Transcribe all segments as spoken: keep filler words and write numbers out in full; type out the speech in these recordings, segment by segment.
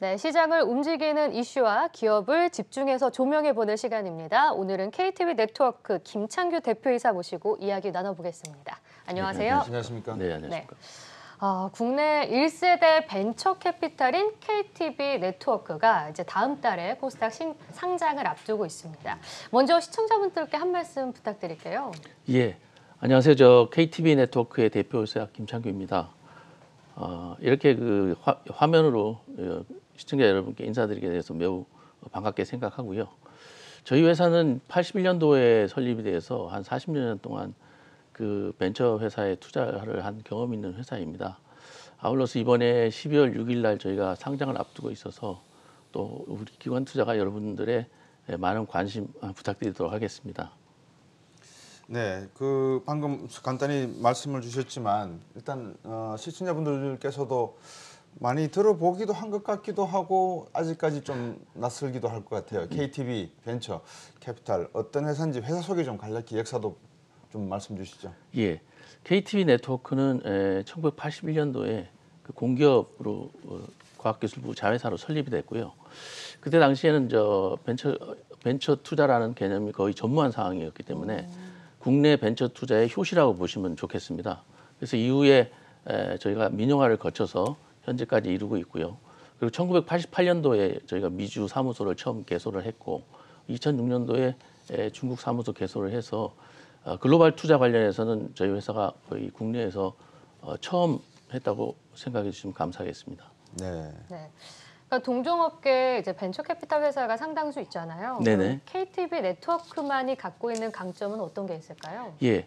네, 시장을 움직이는 이슈와 기업을 집중해서 조명해보는 시간입니다. 오늘은 케이티비 네트워크 김창규 대표이사 모시고 이야기 나눠보겠습니다. 안녕하세요. 네, 안녕하십니까. 네, 안녕하십니까. 네. 어, 국내 일 세대 벤처 캐피탈인 케이티비 네트워크가 이제 다음 달에 코스닥 신, 상장을 앞두고 있습니다. 먼저 시청자분들께 한 말씀 부탁드릴게요. 예, 안녕하세요. 저 케이티비 네트워크의 대표이사 김창규입니다. 어, 이렇게 그 화, 화면으로 시청자 여러분께 인사드리게 돼서 매우 반갑게 생각하고요. 저희 회사는 팔십일 년도에 설립이 돼서 한 사십 년 동안 그 벤처 회사에 투자를 한 경험이 있는 회사입니다. 아울러서 이번에 십이월 육일 날 저희가 상장을 앞두고 있어서 또 우리 기관 투자가 여러분들의 많은 관심 부탁드리도록 하겠습니다. 네, 그 방금 간단히 말씀을 주셨지만 일단 어, 시청자분들께서도 많이 들어보기도 한 것 같기도 하고 아직까지 좀 낯설기도 할 것 같아요. 케이티비 벤처 캐피탈 어떤 회사인지 회사 소개 좀 간략히 역사도 좀 말씀 주시죠. 예, 케이티비 네트워크는 천구백팔십일 년도에 공기업으로 과학기술부 자회사로 설립이 됐고요. 그때 당시에는 저 벤처 벤처 투자라는 개념이 거의 전무한 상황이었기 때문에 국내 벤처 투자의 효시라고 보시면 좋겠습니다. 그래서 이후에 저희가 민영화를 거쳐서 현재까지 이루고 있고요. 그리고 천구백팔십팔 년도에 저희가 미주 사무소를 처음 개소를 했고 이천육 년도에 중국 사무소 개소를 해서 글로벌 투자 관련해서는 저희 회사가 거의 국내에서 처음 했다고 생각해 주시면 감사하겠습니다. 네. 네. 그러니까 동종업계 이제 벤처 캐피탈 회사가 상당수 있잖아요. 네네. 케이티비 네트워크만이 갖고 있는 강점은 어떤 게 있을까요? 예.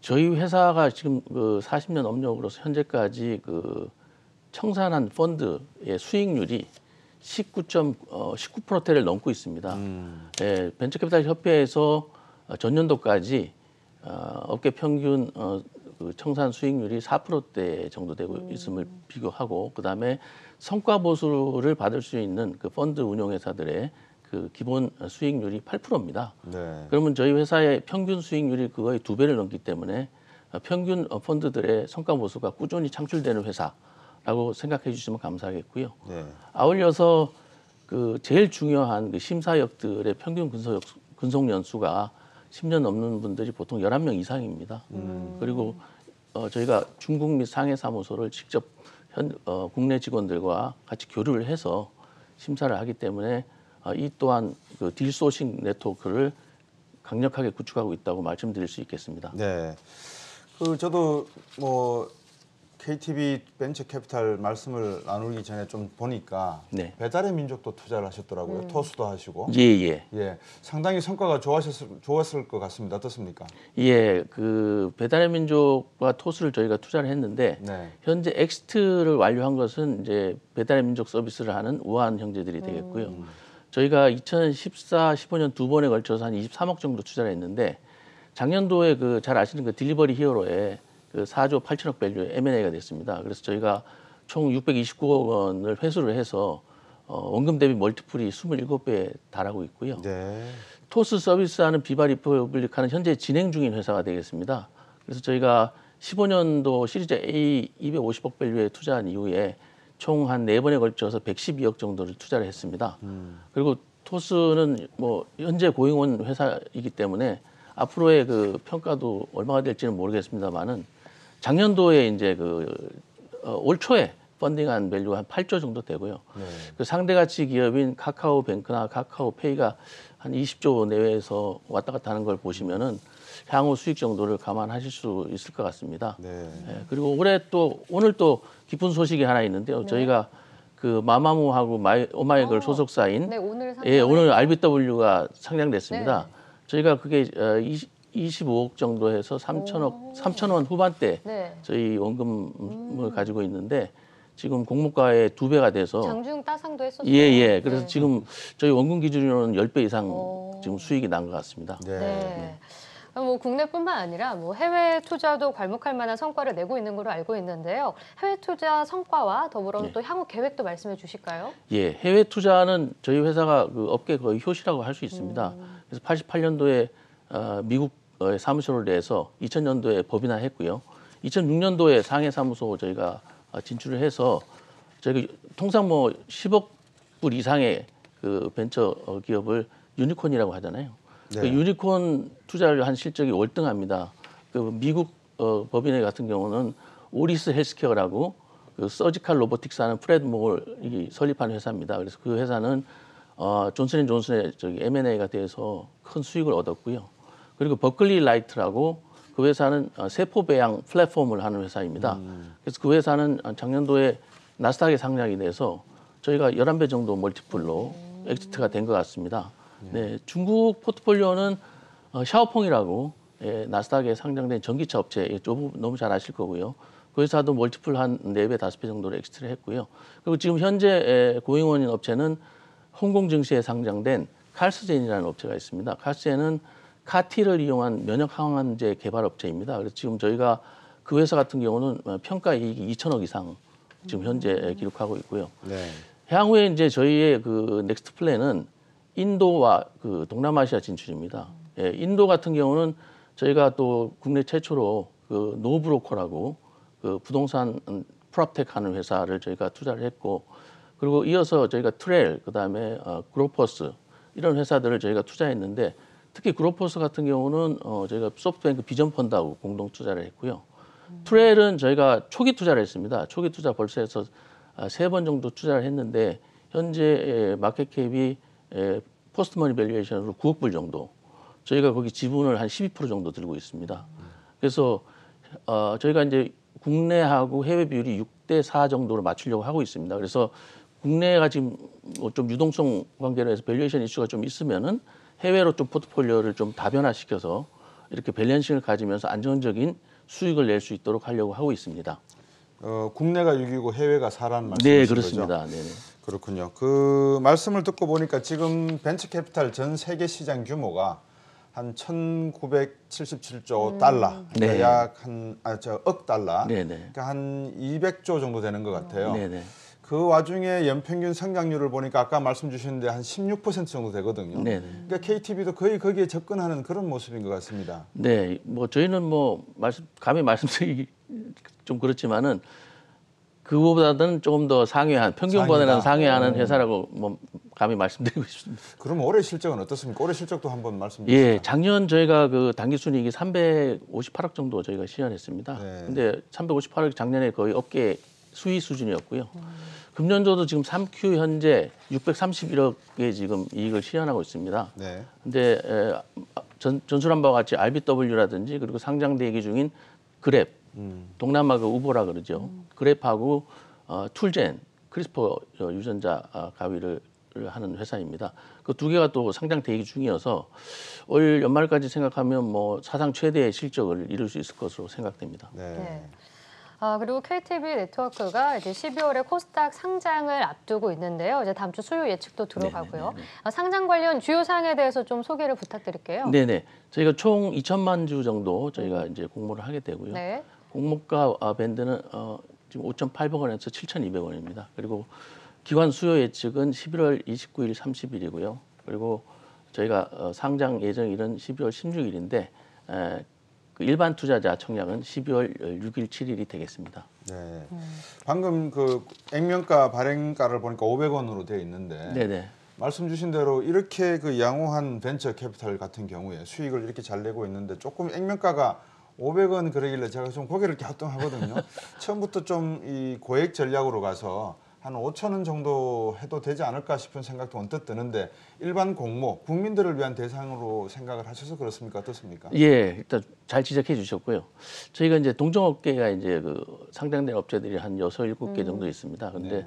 저희 회사가 지금 그 사십 년 넘력으로서 현재까지 그 청산한 펀드의 수익률이 십구 점 십구 퍼센트를 넘고 있습니다. 음. 예, 벤처 캐피탈 협회에서 전년도까지 업계 평균 청산 수익률이 사 퍼센트대 정도 되고 음. 있음을 비교하고 그다음에 성과 보수를 받을 수 있는 그 펀드 운용 회사들의 그 기본 수익률이 팔 퍼센트입니다. 네. 그러면 저희 회사의 평균 수익률이 그거의 두 배를 넘기 때문에 평균 펀드들의 성과 보수가 꾸준히 창출되는 회사라고 생각해 주시면 감사하겠고요. 네. 아울려서 그 제일 중요한 그 심사역들의 평균 근속 근속 연수가 십 년 넘는 분들이 보통 열한 명 이상입니다. 음. 그리고 어, 저희가 중국 및 상해 사무소를 직접 현, 어, 국내 직원들과 같이 교류를 해서 심사를 하기 때문에 어, 이 또한 그 딜소싱 네트워크를 강력하게 구축하고 있다고 말씀드릴 수 있겠습니다. 네, 그 저도 뭐 케이티비 벤처 캐피탈 말씀을 나누기 전에 좀 보니까 네. 배달의 민족도 투자를 하셨더라고요. 음. 토스도 하시고. 예, 예. 예. 상당히 성과가 좋았을, 좋았을 것 같습니다. 어떻습니까? 예. 그 배달의 민족과 토스를 저희가 투자를 했는데 네. 현재 엑시트를 완료한 것은 이제 배달의 민족 서비스를 하는 우한 형제들이 되겠고요. 음. 저희가 이천십사, 십오 년 두 번에 걸쳐서 한 이십삼억 정도 투자를 했는데 작년도에 그 잘 아시는 그 딜리버리 히어로에 그 사조 팔천억 밸류의 엠 앤 에이가 됐습니다. 그래서 저희가 총 육백이십구억 원을 회수를 해서 어, 원금 대비 멀티플이 이십칠 배에 달하고 있고요. 네. 토스 서비스하는 비바 리퍼블릭하는 현재 진행 중인 회사가 되겠습니다. 그래서 저희가 십오 년도 시리즈 에이 이백오십억 밸류에 투자한 이후에 총 한 네 번에 걸쳐서 백십이억 정도를 투자를 했습니다. 음. 그리고 토스는 뭐 현재 고용원 회사이기 때문에 앞으로의 그 평가도 얼마가 될지는 모르겠습니다만은 작년도에 이제 그 올 초에 펀딩한 밸류가 한 팔조 정도 되고요. 네. 그 상대가치 기업인 카카오뱅크나 카카오페이가 한 이십조 내외에서 왔다 갔다 하는 걸 보시면은 향후 수익 정도를 감안하실 수 있을 것 같습니다. 네. 네. 그리고 올해 또 오늘 또 기쁜 소식이 하나 있는데요. 네. 저희가 그 마마무하고 마이, 오마이걸 오. 소속사인 네, 오늘, 예, 오늘 알비더블유가 상장됐습니다. 네. 저희가 그게 이십오억 정도 해서 삼천억, 삼천 원 후반대 네. 저희 원금을 음. 가지고 있는데 지금 공모가의 두 배가 돼서 장중 따상도 했었어요. 예, 예. 그래서 네. 지금 저희 원금 기준으로는 열 배 이상 오. 지금 수익이 난 것 같습니다. 네. 네. 뭐 국내뿐만 아니라 뭐 해외 투자도 괄목할 만한 성과를 내고 있는 걸로 알고 있는데요. 해외 투자 성과와 더불어 네. 또 향후 계획도 말씀해 주실까요? 예, 해외 투자는 저희 회사가 그 업계 거의 효시라고 할 수 있습니다. 음. 그래서 팔십팔 년도에 미국 사무소를 내서 이천 년도에 법인화했고요. 이천육 년도에 상해 사무소 저희가 진출을 해서 저희가 통상 뭐 십억 삼십 불 이상의 그 벤처 기업을 유니콘이라고 하잖아요. 네. 그 유니콘 투자를 한 실적이 월등합니다. 그 미국 어, 법인의 같은 경우는 오리스 헬스케어라고 그 서지컬 로보틱스 하는 프레드 몰이 설립한 회사입니다. 그래서 그 회사는 어, 존슨앤존슨의 저기 엠 앤 에이가 돼서 큰 수익을 얻었고요. 그리고 버클리 라이트라고 그 회사는 세포 배양 플랫폼을 하는 회사입니다. 음. 그래서 그 회사는 작년도에 나스닥에 상장이 돼서 저희가 열한 배 정도 멀티플로 음. 엑시트가 된 것 같습니다. 네. 네, 중국 포트폴리오는 샤오펑이라고 예, 나스닥에 상장된 전기차 업체 예, 너무 잘 아실 거고요. 그 회사도 멀티플 한 네 배, 다섯 배 정도로 엑시트를 했고요. 그리고 지금 현재 고잉원인 업체는 홍콩 증시에 상장된 칼스젠이라는 업체가 있습니다. 칼스젠은 카티를 이용한 면역 항암제 개발 업체입니다. 그래서 지금 저희가 그 회사 같은 경우는 평가 이익이 이천억 이상 지금 현재 기록하고 있고요. 네. 향후에 이제 저희의 그 넥스트 플랜은 인도와 그 동남아시아 진출입니다. 예, 인도 같은 경우는 저희가 또 국내 최초로 그 노브로커라고 그 부동산 프롭텍 하는 회사를 저희가 투자를 했고, 그리고 이어서 저희가 트레일, 그다음에 어, 그로퍼스 이런 회사들을 저희가 투자했는데, 특히 그로퍼스 같은 경우는 어, 저희가 소프트뱅크 비전 펀드하고 공동 투자를 했고요. 음. 트레일은 저희가 초기 투자를 했습니다. 초기 투자 벌써 해서 세 번 정도 투자를 했는데 현재 마켓캡이 포스트머니 밸류에이션으로 구억 불 정도, 저희가 거기 지분을 한 십이 퍼센트 정도 들고 있습니다. 음. 그래서 어, 저희가 이제 국내하고 해외 비율이 육 대 사 정도로 맞추려고 하고 있습니다. 그래서 국내가 지금 좀 유동성 관계로 해서 밸류에이션 이슈가 좀 있으면은 해외로 좀 포트폴리오를 좀 다변화시켜서 이렇게 밸런싱을 가지면서 안정적인 수익을 낼 수 있도록 하려고 하고 있습니다. 어, 국내가 육이고 해외가 사라는 말씀이시죠? 네, 그렇습니다. 네네. 그렇군요. 그 말씀을 듣고 보니까 지금 벤처캐피탈 전 세계 시장 규모가 한 천구백칠십칠조 음. 달러, 그러니까 네. 약 한, 아, 저 억 달러, 네네. 그러니까 한 이백조 정도 되는 것 같아요. 네네. 그 와중에 연평균 성장률을 보니까 아까 말씀 주셨는데 한 십육 퍼센트 정도 되거든요. 네네. 그러니까 케이티비도 거의 거기에 접근하는 그런 모습인 것 같습니다. 네, 뭐 저희는 뭐 말씀, 감히 말씀드리기 좀 그렇지만은 그거보다는 조금 더 상회한 평균보다는 상회하는 회사라고 뭐 감히 말씀드리고 싶습니다. 그럼 올해 실적은 어떻습니까? 올해 실적도 한번 말씀 주시죠. 예, 작년 저희가 그 당기순이익이 삼백오십팔억 정도 저희가 시현했습니다. 네. 근데 삼백오십팔억이 작년에 거의 업계 수위 수준이었고요. 음. 금년도도 지금 삼 큐 현재 육백삼십일억의 지금 이익을 시현하고 있습니다. 네. 근데 전, 전술한 바와 같이 알비더블유라든지 그리고 상장 대기 중인 그랩, 음. 동남아 그 우보라 그러죠. 음. 그랩하고 어, 툴젠, 크리스퍼 유전자 가위를 하는 회사입니다. 그 두 개가 또 상장 대기 중이어서 올 연말까지 생각하면 뭐 사상 최대의 실적을 이룰 수 있을 것으로 생각됩니다. 네. 네. 아, 그리고 케이티비 네트워크가 이제 십이월에 코스닥 상장을 앞두고 있는데요. 이제 다음 주 수요 예측도 들어가고요. 네네. 아, 상장 관련 주요 사항에 대해서 좀 소개를 부탁드릴게요. 네네. 저희가 총 이천만 주 정도 저희가 이제 공모를 하게 되고요. 네. 공모가 밴드는 어, 지금 오천팔백 원에서 칠천이백 원입니다. 그리고 기관 수요 예측은 십일월 이십구일, 삼십일이고요. 그리고 저희가 어, 상장 예정일은 십이월 십육일인데. 에, 그 일반 투자자 청약은 십이월 육일, 칠일이 되겠습니다. 네. 방금 그 액면가 발행가를 보니까 오백 원으로 되어 있는데 네네. 말씀 주신 대로 이렇게 그 양호한 벤처 캐피탈 같은 경우에 수익을 이렇게 잘 내고 있는데 조금 액면가가 오백 원 그러길래 제가 좀 고개를 갸우뚱하거든요. 처음부터 좀 이 고액 전략으로 가서 한 오천 원 정도 해도 되지 않을까 싶은 생각도 언뜻 드는데 일반 공모, 국민들을 위한 대상으로 생각을 하셔서 그렇습니까? 어떻습니까? 예, 일단 잘 지적해 주셨고요. 저희가 이제 동종업계가 이제 그 상장된 업체들이 한 여섯, 일곱 개 음. 정도 있습니다. 근데 네.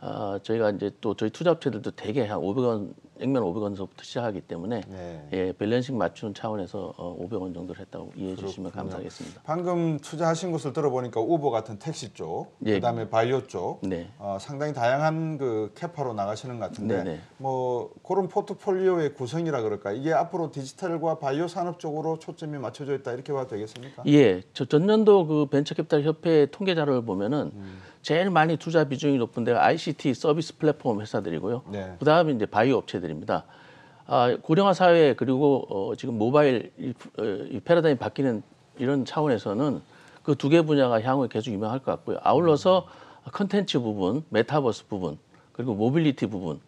아, 저희가 이제 또 저희 투자업체들도 대개 한 오백 원, 액면 오백 원서부터 시작하기 때문에 네. 예, 밸런싱 맞추는 차원에서 오백 원 정도를 했다고 이해해 그렇군요. 주시면 감사하겠습니다. 방금 투자하신 곳을 들어보니까 우버 같은 택시 쪽, 예. 그다음에 바이오 쪽 네. 어, 상당히 다양한 그 캐파로 나가시는 것 같은데 네네. 뭐 그런 포트폴리오의 구성이라 그럴까? 이게 앞으로 디지털과 바이오 산업 쪽으로 초점이 맞춰져 있다 이렇게 봐도 되겠습니까? 예, 저 전년도 그 벤처캐피탈 협회 통계 자료를 보면은 음. 제일 많이 투자 비중이 높은 데가 아이씨티 서비스 플랫폼 회사들이고요. 네. 그다음에 이제 바이오 업체들입니다. 아, 고령화 사회 그리고 어, 지금 모바일 이, 이 패러다임이 바뀌는 이런 차원에서는 그 두 개 분야가 향후에 계속 유명할 것 같고요. 아울러서 컨텐츠 부분, 메타버스 부분, 그리고 모빌리티 부분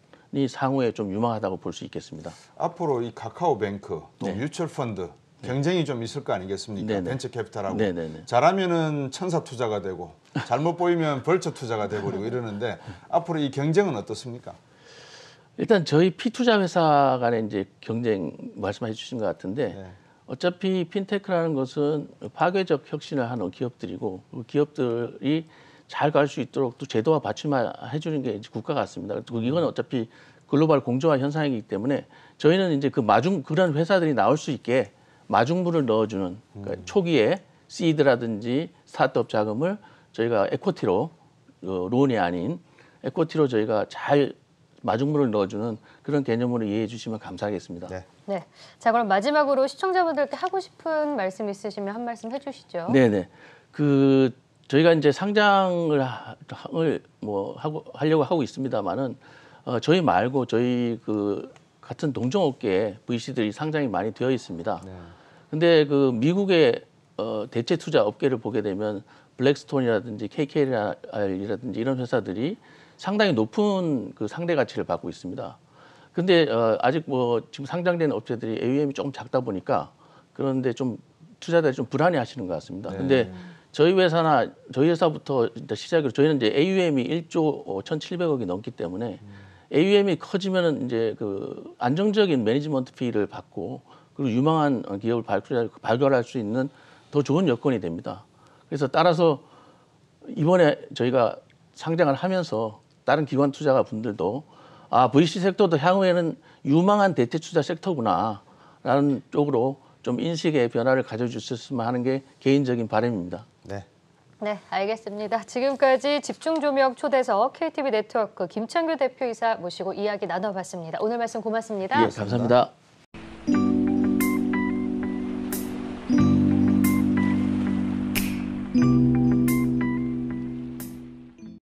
향후에 좀 유망하다고 볼 수 있겠습니다. 앞으로 이 카카오뱅크, 또 네. 뮤추얼펀드 경쟁이 좀 있을 거 아니겠습니까? 네네. 벤처 캐피탈하고 네네네. 잘하면은 천사 투자가 되고 잘못 보이면 벌처 투자가 돼버리고 이러는데 앞으로 이 경쟁은 어떻습니까? 일단 저희 피투자 회사 간의 이제 경쟁 말씀해 주신 것 같은데 네. 어차피 핀테크라는 것은 파괴적 혁신을 하는 기업들이고 기업들이 잘 갈 수 있도록 또 제도와 받침해 주는 게 이제 국가 같습니다. 이건 어차피 글로벌 공정화 현상이기 때문에 저희는 이제 그 마중 그런 회사들이 나올 수 있게 마중물을 넣어주는 그러니까 초기에 시드라든지 스타트업 자금을 저희가 에코티로 론이 아닌 에코티로 저희가 잘 마중물을 넣어주는 그런 개념으로 이해해 주시면 감사하겠습니다. 네. 네. 자 그럼 마지막으로 시청자분들께 하고 싶은 말씀 있으시면 한 말씀 해주시죠. 네네. 그 저희가 이제 상장을 뭐 하고 하려고 하고 있습니다만은 어, 저희 말고 저희 그 같은 동종업계에 브이씨들이 상장이 많이 되어 있습니다. 네. 근데 그 미국의 어, 대체 투자 업계를 보게 되면 블랙스톤이라든지 케이케이알이라든지 이런 회사들이 상당히 높은 그 상대 가치를 받고 있습니다. 근데 어, 아직 뭐 지금 상장된 업체들이 에이유엠이 조금 작다 보니까 그런데 좀 투자자들이 좀 불안해하시는 것 같습니다. 네. 근데 저희 회사나 저희 회사부터 시작으로 저희는 이제 에이유엠이 일조 천칠백억이 넘기 때문에 음. 에이유엠이 커지면은 이제 그 안정적인 매니지먼트 피를 받고 그리고 유망한 기업을 발굴할 수 있는 더 좋은 여건이 됩니다. 그래서 따라서 이번에 저희가 상장을 하면서 다른 기관 투자가 분들도 아 브이씨 섹터도 향후에는 유망한 대체 투자 섹터구나라는 쪽으로 좀 인식의 변화를 가져주셨으면 하는 게 개인적인 바람입니다. 네. 네, 알겠습니다. 지금까지 집중조명 초대석 케이티비 네트워크 김창규 대표이사 모시고 이야기 나눠봤습니다. 오늘 말씀 고맙습니다. 예, 감사합니다. 감사합니다.